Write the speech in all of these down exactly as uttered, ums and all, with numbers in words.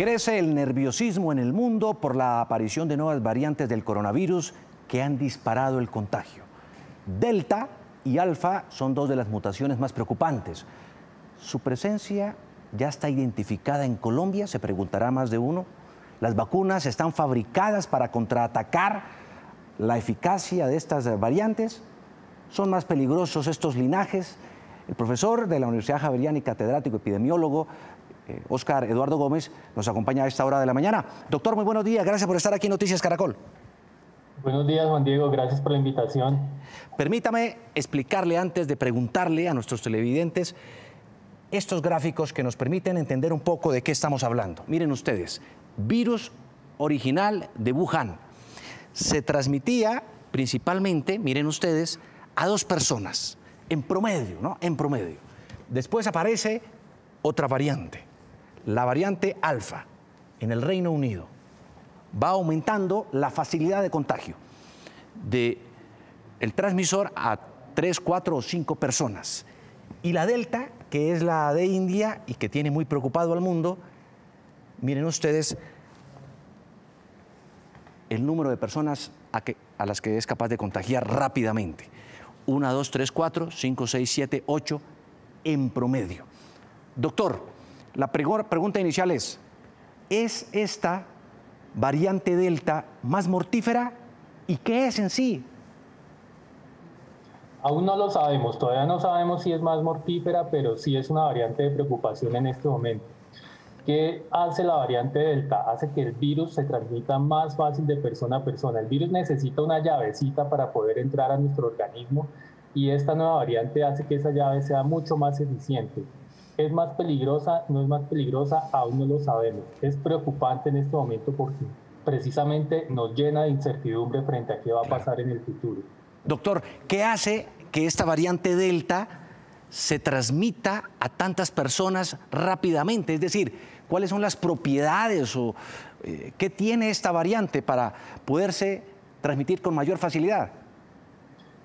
Crece el nerviosismo en el mundo por la aparición de nuevas variantes del coronavirus que han disparado el contagio. Delta y Alfa son dos de las mutaciones más preocupantes. ¿Su presencia ya está identificada en Colombia? Se preguntará más de uno. ¿Las vacunas están fabricadas para contraatacar la eficacia de estas variantes? ¿Son más peligrosos estos linajes? El profesor de la Universidad Javeriana y catedrático epidemiólogo Oscar Eduardo Gómez nos acompaña a esta hora de la mañana. Doctor, muy buenos días. Gracias por estar aquí en Noticias Caracol. Buenos días, Juan Diego. Gracias por la invitación. Permítame explicarle antes de preguntarle a nuestros televidentes estos gráficos que nos permiten entender un poco de qué estamos hablando. Miren ustedes, virus original de Wuhan. Se transmitía principalmente, miren ustedes, a dos personas, en promedio, ¿no? En promedio. Después aparece otra variante. La variante alfa en el Reino Unido va aumentando la facilidad de contagio del transmisor a tres, cuatro o cinco personas. Y la delta, que es la de India y que tiene muy preocupado al mundo, miren ustedes el número de personas a, que, a las que es capaz de contagiar rápidamente. uno, dos, tres, cuatro, cinco, seis, siete, ocho en promedio. Doctor, la pregunta inicial es, ¿es esta variante delta más mortífera y qué es en sí? Aún no lo sabemos, todavía no sabemos si es más mortífera, pero sí es una variante de preocupación en este momento. ¿Qué hace la variante delta? Hace que el virus se transmita más fácil de persona a persona. El virus necesita una llavecita para poder entrar a nuestro organismo y esta nueva variante hace que esa llave sea mucho más eficiente. ¿Es más peligrosa? ¿No es más peligrosa? Aún no lo sabemos. Es preocupante en este momento porque precisamente nos llena de incertidumbre frente a qué va a pasar en el futuro. Doctor, ¿qué hace que esta variante delta se transmita a tantas personas rápidamente? Es decir, ¿cuáles son las propiedades o eh, qué tiene esta variante para poderse transmitir con mayor facilidad?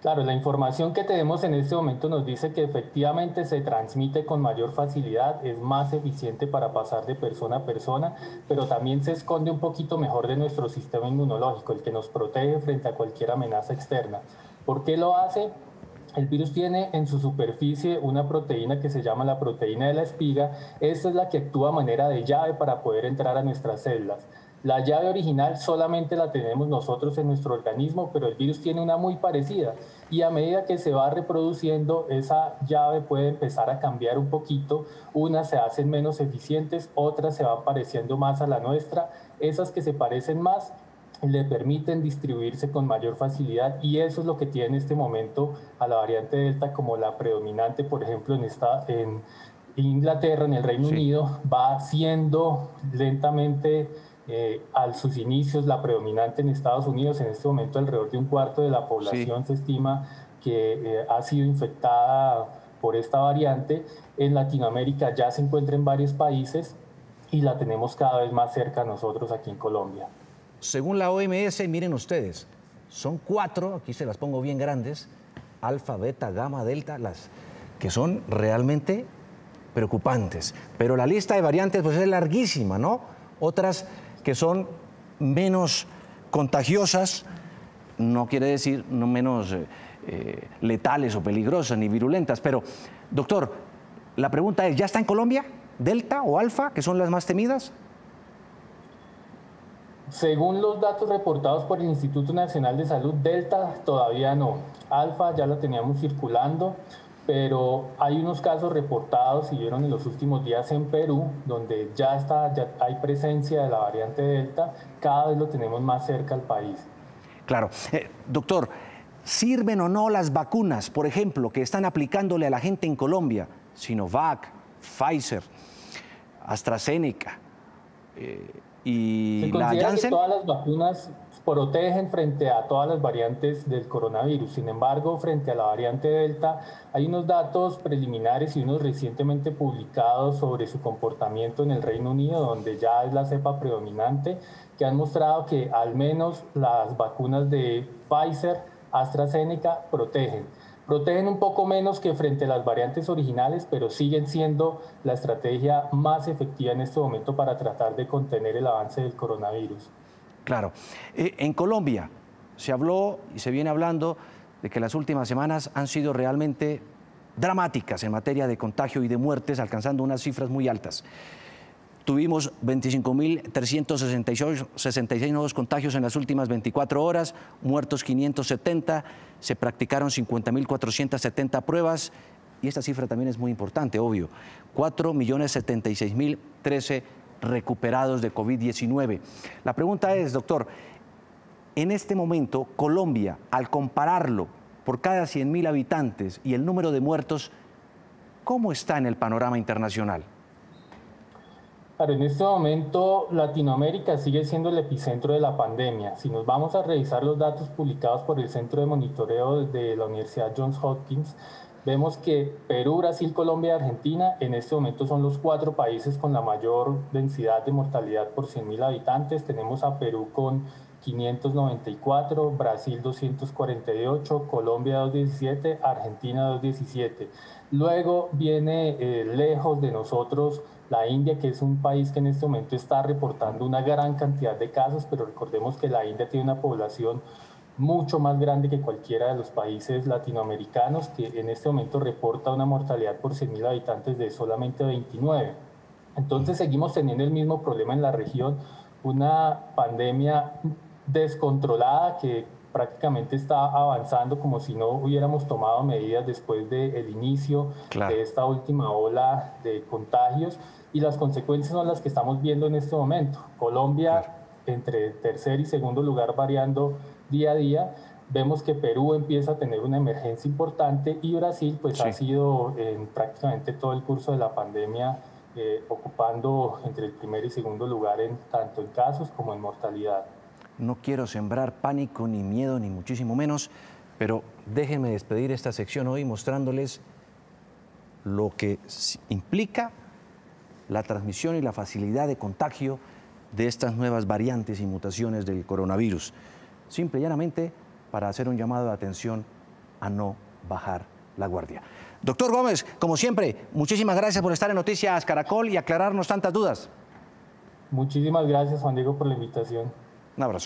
Claro, la información que tenemos en este momento nos dice que efectivamente se transmite con mayor facilidad, es más eficiente para pasar de persona a persona, pero también se esconde un poquito mejor de nuestro sistema inmunológico, el que nos protege frente a cualquier amenaza externa. ¿Por qué lo hace? El virus tiene en su superficie una proteína que se llama la proteína de la espiga. Esta es la que actúa a manera de llave para poder entrar a nuestras células. La llave original solamente la tenemos nosotros en nuestro organismo, pero el virus tiene una muy parecida y a medida que se va reproduciendo esa llave puede empezar a cambiar un poquito, unas se hacen menos eficientes, otras se van pareciendo más a la nuestra, esas que se parecen más le permiten distribuirse con mayor facilidad y eso es lo que tiene en este momento a la variante delta como la predominante, por ejemplo, en esta... en Inglaterra, en el Reino Unido, va siendo lentamente... Eh, a sus inicios la predominante en Estados Unidos. En este momento alrededor de un cuarto de la población sí. se estima que eh, ha sido infectada por esta variante. En Latinoamérica ya se encuentra en varios países y la tenemos cada vez más cerca a nosotros aquí en Colombia. Según la O M S, miren ustedes, son cuatro, aquí se las pongo bien grandes, alfa, beta, gamma, delta, las que son realmente preocupantes. Pero la lista de variantes pues, es larguísima, ¿no? Otras que son menos contagiosas, no quiere decir no menos eh, letales o peligrosas ni virulentas, pero doctor, la pregunta es, ¿ya está en Colombia delta o alfa, que son las más temidas? Según los datos reportados por el Instituto Nacional de Salud, delta todavía no, alfa ya la teníamos circulando, pero hay unos casos reportados, se vieron en los últimos días en Perú, donde ya, está, ya hay presencia de la variante delta, cada vez lo tenemos más cerca al país. Claro. Eh, doctor, ¿sirven o no las vacunas, por ejemplo, que están aplicándole a la gente en Colombia? Sinovac, Pfizer, AstraZeneca eh, y la Janssen. Todas las vacunas protegen frente a todas las variantes del coronavirus. Sin embargo, frente a la variante delta, hay unos datos preliminares y unos recientemente publicados sobre su comportamiento en el Reino Unido, donde ya es la cepa predominante, que han mostrado que al menos las vacunas de Pfizer, AstraZeneca protegen. Protegen un poco menos que frente a las variantes originales, pero siguen siendo la estrategia más efectiva en este momento para tratar de contener el avance del coronavirus. Claro. Eh, en Colombia se habló y se viene hablando de que las últimas semanas han sido realmente dramáticas en materia de contagio y de muertes, alcanzando unas cifras muy altas. Tuvimos veinticinco mil trescientos sesenta y seis nuevos contagios en las últimas veinticuatro horas, muertos quinientos setenta, se practicaron cincuenta mil cuatrocientas setenta pruebas y esta cifra también es muy importante, obvio, cuatro millones setenta y seis mil trece recuperados de COVID diecinueve. La pregunta es, doctor, en este momento Colombia, al compararlo por cada cien mil habitantes y el número de muertos, ¿cómo está en el panorama internacional? Claro, en este momento Latinoamérica sigue siendo el epicentro de la pandemia. Si nos vamos a revisar los datos publicados por el Centro de Monitoreo de la Universidad Johns Hopkins, vemos que Perú, Brasil, Colombia y Argentina en este momento son los cuatro países con la mayor densidad de mortalidad por cien mil habitantes. Tenemos a Perú con quinientos noventa y cuatro, Brasil doscientos cuarenta y ocho, Colombia doscientos diecisiete, Argentina doscientos diecisiete. Luego viene eh, lejos de nosotros la India, que es un país que en este momento está reportando una gran cantidad de casos, pero recordemos que la India tiene una población mucho más grande que cualquiera de los países latinoamericanos, que en este momento reporta una mortalidad por cien mil habitantes de solamente veintinueve. Entonces seguimos teniendo el mismo problema en la región, una pandemia descontrolada que prácticamente está avanzando como si no hubiéramos tomado medidas después del inicio claro. de esta última ola de contagios, y las consecuencias son las que estamos viendo en este momento. Colombia claro. entre tercer y segundo lugar variando día a día. Vemos que Perú empieza a tener una emergencia importante y Brasil pues sí. ha sido en prácticamente todo el curso de la pandemia eh, ocupando entre el primer y segundo lugar en tanto en casos como en mortalidad. No quiero sembrar pánico, ni miedo, ni muchísimo menos, pero déjenme despedir esta sección hoy mostrándoles lo que implica la transmisión y la facilidad de contagio de estas nuevas variantes y mutaciones del coronavirus. Simple y llanamente para hacer un llamado de atención a no bajar la guardia. Doctor Gómez, como siempre, muchísimas gracias por estar en Noticias Caracol y aclararnos tantas dudas. Muchísimas gracias, Juan Diego, por la invitación. Un abrazo.